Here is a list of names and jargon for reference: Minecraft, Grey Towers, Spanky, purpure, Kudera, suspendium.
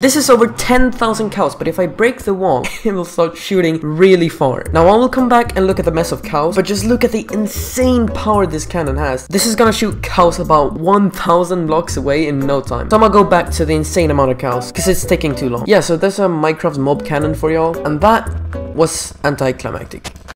This is over 10,000 cows, but if I break the wall, it will start shooting really far. Now I will come back and look at the mess of cows, but just look at the insane power this cannon has. This is gonna shoot cows about 1,000 blocks away in no time. So I'm gonna go back to the insane amount of cows, because it's taking too long. Yeah, so there's a Minecraft mob cannon for y'all, and that was anticlimactic.